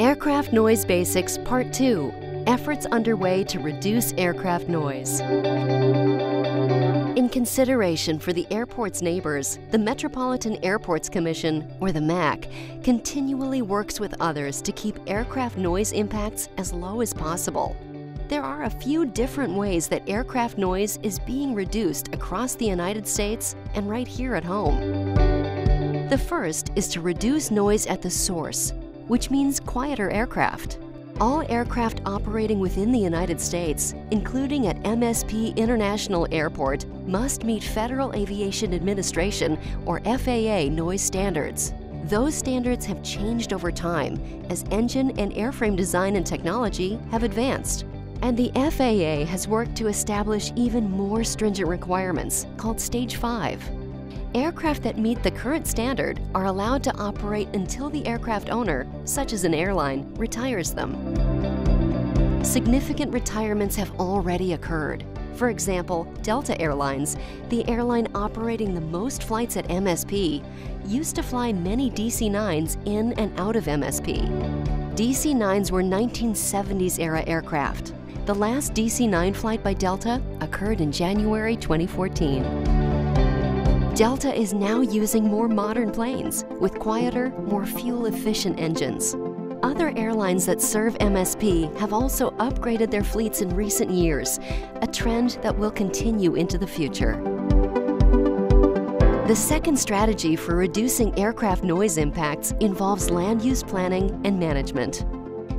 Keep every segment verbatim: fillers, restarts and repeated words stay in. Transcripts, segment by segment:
Aircraft Noise Basics Part two, efforts underway to reduce aircraft noise. In consideration for the airport's neighbors, the Metropolitan Airports Commission, or the M A C, continually works with others to keep aircraft noise impacts as low as possible. There are a few different ways that aircraft noise is being reduced across the United States and right here at home. The first is to reduce noise at the source, which means quieter aircraft. All aircraft operating within the United States, including at M S P International Airport, must meet Federal Aviation Administration, or F A A, noise standards. Those standards have changed over time as engine and airframe design and technology have advanced. And the F A A has worked to establish even more stringent requirements, called Stage five. Aircraft that meet the current standard are allowed to operate until the aircraft owner, such as an airline, retires them. Significant retirements have already occurred. For example, Delta Airlines, the airline operating the most flights at M S P, used to fly many D C nines in and out of M S P. D C nines were nineteen seventies era aircraft. The last D C nine flight by Delta occurred in January twenty fourteen. Delta is now using more modern planes with quieter, more fuel-efficient engines. Other airlines that serve M S P have also upgraded their fleets in recent years, a trend that will continue into the future. The second strategy for reducing aircraft noise impacts involves land use planning and management.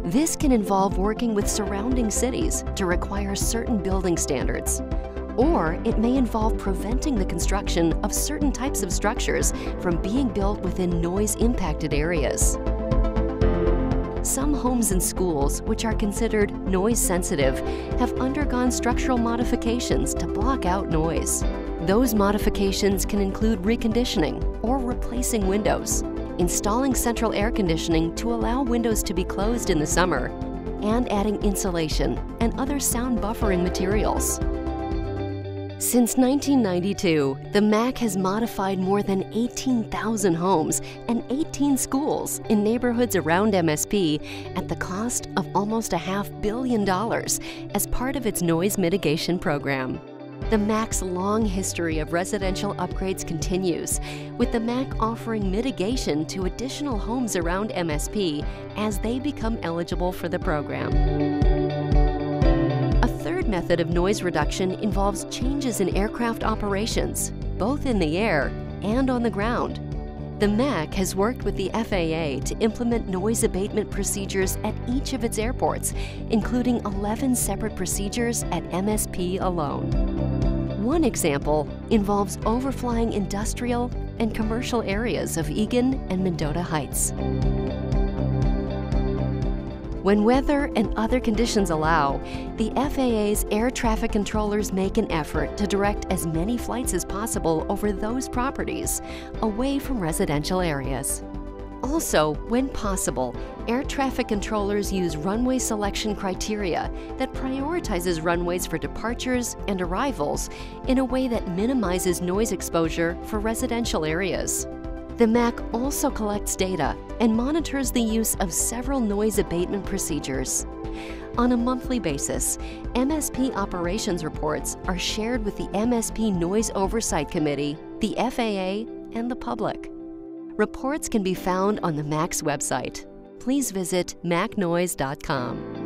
This can involve working with surrounding cities to require certain building standards. Or it may involve preventing the construction of certain types of structures from being built within noise-impacted areas. Some homes and schools, which are considered noise-sensitive, have undergone structural modifications to block out noise. Those modifications can include reconditioning or replacing windows, installing central air conditioning to allow windows to be closed in the summer, and adding insulation and other sound buffering materials. Since nineteen ninety-two, the M A C has modified more than eighteen thousand homes and eighteen schools in neighborhoods around M S P at the cost of almost a half billion dollars as part of its noise mitigation program. The M A C's long history of residential upgrades continues, with the M A C offering mitigation to additional homes around M S P as they become eligible for the program. The method of noise reduction involves changes in aircraft operations, both in the air and on the ground. The M A C has worked with the F A A to implement noise abatement procedures at each of its airports, including eleven separate procedures at M S P alone. One example involves overflying industrial and commercial areas of Eagan and Mendota Heights. When weather and other conditions allow, the F A A's air traffic controllers make an effort to direct as many flights as possible over those properties, away from residential areas. Also, when possible, air traffic controllers use runway selection criteria that prioritizes runways for departures and arrivals in a way that minimizes noise exposure for residential areas. The M A C also collects data and monitors the use of several noise abatement procedures. On a monthly basis, M S P operations reports are shared with the M S P Noise Oversight Committee, the F A A, and the public. Reports can be found on the M A C's website. Please visit macnoise dot com.